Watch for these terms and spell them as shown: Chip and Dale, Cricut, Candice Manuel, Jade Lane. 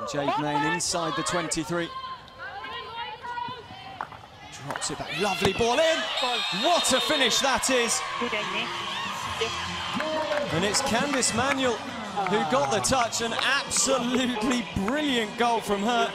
And Jade Lane inside the 23. Drops it back. Lovely ball in. What a finish that is. And it's Candice Manuel who got the touch. An absolutely brilliant goal from her.